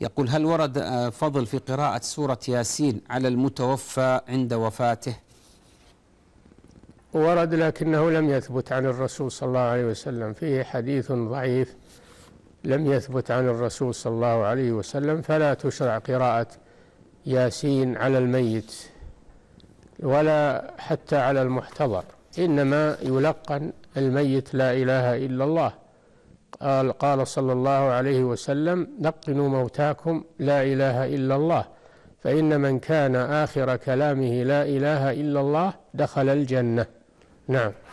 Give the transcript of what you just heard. يقول: هل ورد فضل في قراءة سورة ياسين على المتوفى عند وفاته؟ ورد لكنه لم يثبت عن الرسول صلى الله عليه وسلم، فيه حديث ضعيف لم يثبت عن الرسول صلى الله عليه وسلم، فلا تشرع قراءة ياسين على الميت ولا حتى على المحتضر، إنما يلقن الميت لا إله إلا الله. قال صلى الله عليه وسلم: لقنوا موتاكم لا إله إلا الله، فإن من كان آخر كلامه لا إله إلا الله دخل الجنة. نعم.